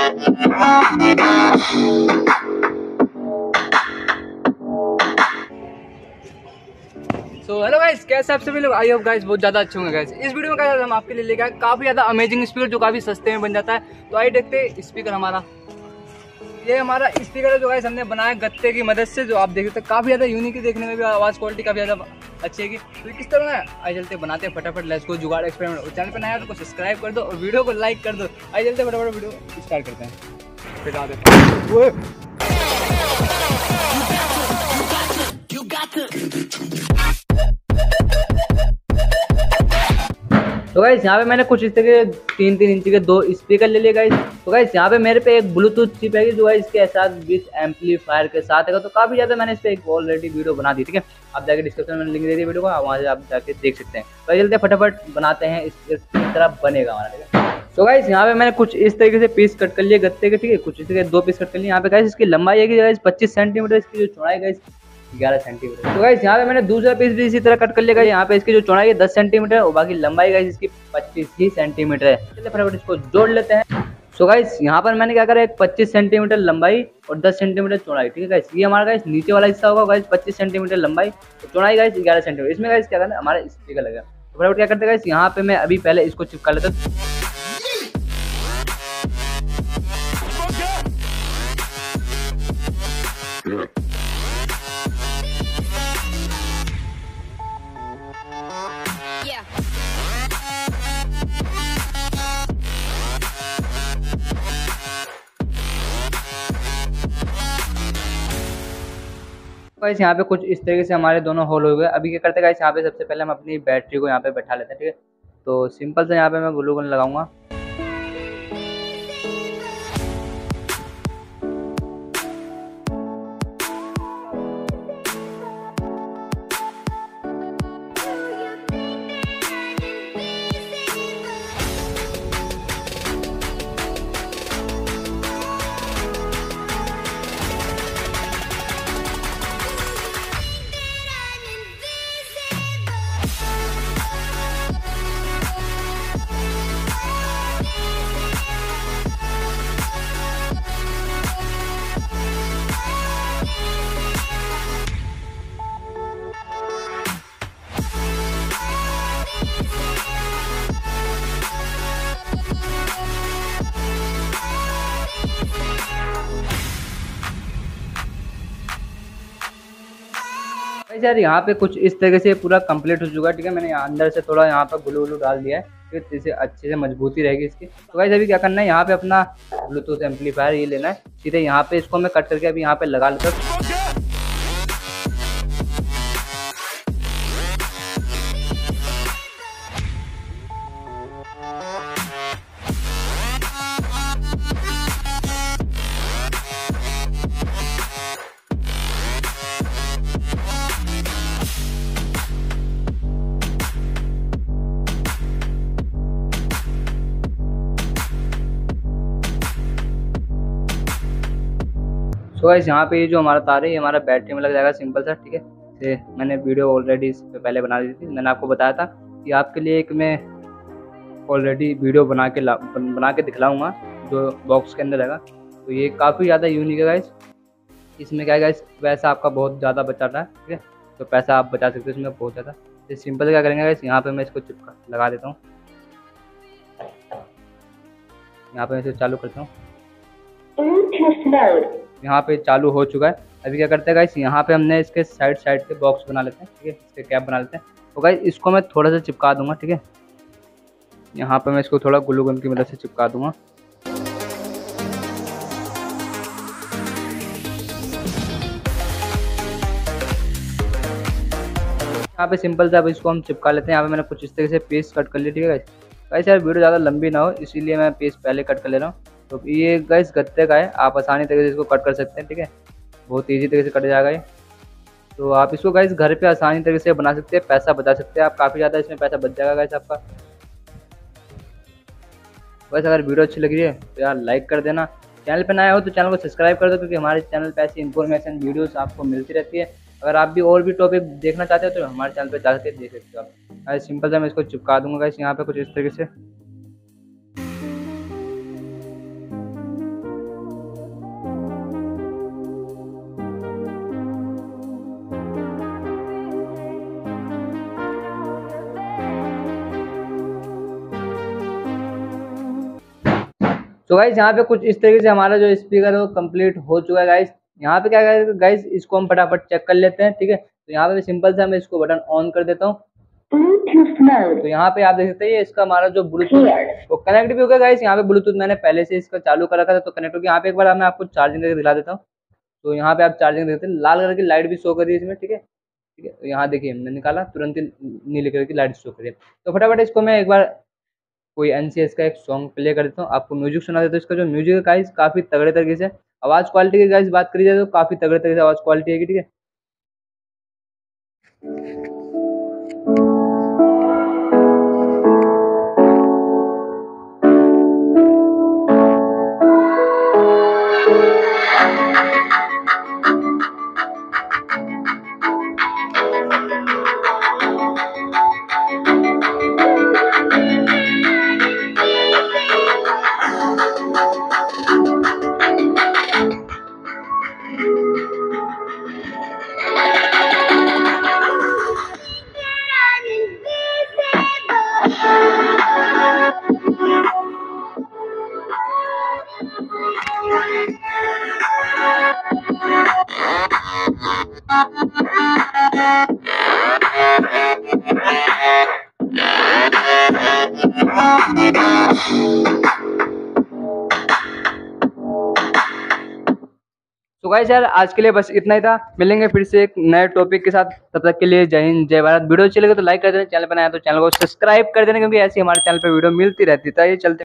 तो hello guys, कैसे आप सभी लोग? आई होप गाइस बहुत ज़्यादा अच्छे होंगे। गाइस इस वीडियो में गाइस हम आपके लिए लेके आए काफ़ी ज़्यादा अमेजिंग स्पीकर जो काफ़ी सस्ते में बन जाता है। तो आइए देखते हैं स्पीकर हमारा। ये हमारा स्पीकर है जो गाइस हमने बनाया गत्ते की मदद से, जो आप देख सकते हैं काफ़ी ज़्यादा यूनिक है, देखने में भी आवाज़ क्वालिटी काफ़ी ज़्यादा अच्छी है। तो किस तरह है आई चलते बनाते हैं फटाफट। लेट्स गो जुगाड़ एक्सपेरिमेंट। और चैनल पर नया तो को सब्सक्राइब कर दो और वीडियो को लाइक कर दो। आई चलते फटाफट वीडियो स्टार्ट करते हैं। फिर तो गाइस यहाँ पे मैंने कुछ इस तरह के 3-3 इंच के 2 स्पीकर ले लिए गाइस। तो गाइस यहाँ पे मेरे पे एक ब्लूटूथ चिप है जो गाइस इसके साथ 20 एम्पलीफायर के साथ है। तो काफ़ी ज़्यादा मैंने इस पर एक ऑलरेडी वीडियो बना दी, ठीक है? आप जाके डिस्क्रिप्शन में लिंक दे दी वीडियो को, वहाँ से आप जाके देख सकते हैं। तो चलते फटाफट बनाते हैं, इस तरह बनेगा हमारा, ठीक है? तो गाइस यहाँ पे मैंने कुछ इस तरीके से पीस कट कर लिए गत्ते के, ठीक है? कुछ इस तरीके 2 पीस कट कर लिए। यहाँ पे गाइस इसकी लंबाई है कि गाइस 25 सेंटीमीटर, इसकी जो चौड़ाई गाइस 11 सेंटीमीटर। तो गाइस यहाँ पे मैंने दूसरा पीस भी इसी तरह कट कर लिया। यहाँ पे इसकी जो चौड़ाई है 10 सेंटीमीटर और बाकी लंबाई गाइस इसकी 25 ही सेंटीमीटर है। चलिए फटाफट इसको जोड़ लेते हैं। सो गाइस यहाँ पर मैंने क्या करा, एक 25 सेंटीमीटर लंबाई और 10 सेंटीमीटर चौड़ाई, ठीक है गाइस? ये हमारा गाइस नीचे वाला हिस्सा होगा गाइस, 25 सेंटीमीटर लंबाई और चौड़ाई गाइस 11 सेंटीमीटर। इसमें गाइस क्या करना है, हमारा स्पीकर लगेगा। तो फटाफट क्या करते हैं गाइस, यहाँ पे मैं अभी पहले इसको चिपका लेता हूँ। गाइस यहाँ पे कुछ इस तरीके से हमारे दोनों होल हो गए। अभी क्या करते हैं गाइस, यहाँ पे सबसे पहले हम अपनी बैटरी को यहाँ पे बैठा लेते हैं, ठीक है? तो सिंपल से यहाँ पे मैं ग्लू गन लगाऊंगा। यार यहाँ पे कुछ इस तरीके से पूरा कंप्लीट हो चुका है, ठीक है? मैंने अंदर से थोड़ा यहाँ पर ग्लू व्लू डाल दिया है, ठीक है? इससे अच्छे से मजबूती रहेगी इसकी। तो गाइस अभी क्या करना है, यहाँ पे अपना ब्लूटूथ एम्पलीफायर ये लेना है, सीधे यहाँ पे इसको मैं कट करके अभी यहाँ पे लगा लेता हूँ। तो गाइस यहाँ पे ये जो हमारा तार है ये हमारा बैटरी में लग जाएगा, सिंपल सा, ठीक है? मैंने वीडियो ऑलरेडी इस पे पहले बना दी थी। मैंने आपको बताया था कि आपके लिए एक मैं ऑलरेडी वीडियो बना के दिखलाऊंगा जो बॉक्स के अंदर लगा। तो ये काफ़ी ज़्यादा यूनिक है गाइस। इसमें क्या है गाइस, पैसा आपका बहुत ज़्यादा बचा रहा है, ठीक है? तो पैसा आप बचा सकते हो इसमें बहुत ज़्यादा। तो सिंपल क्या करेंगे गाइस, यहाँ पर मैं इसको चिपका लगा देता हूँ। यहाँ पर मैं इसे चालू करता हूँ, यहाँ पे चालू हो चुका है। अभी क्या करते हैं गाइस, यहाँ पे हमने इसके साइड के बॉक्स बना लेते हैं, ठीक है? इसके कैप बना लेते हैं। तो गाइस इसको मैं थोड़ा सा चिपका दूंगा, ठीक है? यहाँ पे मैं इसको थोड़ा ग्लू गन की मदद से चिपका दूंगा। यहाँ पे सिंपल से अब इसको हम चिपका लेते हैं। यहाँ पे मैंने कुछ इस तरीके से पीस कट कर लिया, ठीक है गाइस? गाइस यार वीडियो ज़्यादा लंबी ना हो इसीलिए मैं पीस पहले कट कर ले रहा हूँ। तो ये गाइस गत्ते का है, आप आसानी तरीके से इसको कट कर सकते हैं, ठीक है? बहुत ईजी तरीके से कट जाएगा ये। तो आप इसको गाइस घर पे आसानी तरीके से बना सकते हैं, पैसा बचा सकते हैं आप। काफ़ी ज़्यादा इसमें पैसा बच जाएगा गाइस आपका। बस अगर वीडियो अच्छी लग रही है तो यार लाइक कर देना। चैनल पर नया हो तो चैनल को सब्सक्राइब कर दो, क्योंकि हमारे चैनल पर ऐसी इन्फॉर्मेशन वीडियोज़ आपको मिलती रहती है। अगर आप भी और भी टॉपिक देखना चाहते हो तो हमारे चैनल पर जा सकते देख सकते हो आप। गाइस सिंपल सा मैं इसको चिपका दूंगा गाइस यहाँ पर कुछ इस तरीके से। तो गाइस यहाँ पे कुछ इस तरीके से हमारा जो स्पीकर है वो कंप्लीट हो चुका है। गाइस यहाँ पे क्या करेंगे गाइस, इसको हम फटाफट चेक कर लेते हैं। ठीक है, तो यहाँ पे सिंपल से मैं इसको बटन ऑन कर देता हूँ। तो यहाँ पे आप देख सकते हैं इसका हमारा जो ब्लूटूथ वो कनेक्ट भी हो गया। गाइस यहाँ पे ब्लूटूथ मैंने पहले से इसका चालू कर रखा था तो कनेक्ट हो गया। यहाँ पे एक बार मैं आपको चार्जिंग करके दिखा देता हूँ। तो यहाँ पे आप चार्जिंग देखते हैं, लाल कलर की लाइट भी शो कर रही है इसमें। ठीक है, ठीक है, तो यहाँ देखिए हमने निकाला, तुरंत ही नीले कलर की लाइट शो करिए। तो फटाफट इसको मैं एक बार कोई NCS का एक सॉन्ग प्ले कर देता हूँ, आपको म्यूजिक सुना देता हूँ। इसका जो म्यूजिक है गाइस काफ़ी तगड़े तरीके से, आवाज़ क्वालिटी की गाइस बात करी जाए तो काफ़ी तगड़े तरीके से आवाज़ क्वालिटी है। ठीक है, तो गाइस यार आज के लिए बस इतना ही था। मिलेंगे फिर से एक नए टॉपिक के साथ, तब तक के लिए जय हिंद जय भारत। वीडियो अच्छी लगे तो लाइक कर देना, चैनल पर नया तो चैनल को सब्सक्राइब कर देना, क्योंकि ऐसी हमारे चैनल पर वीडियो मिलती रहती है। चलते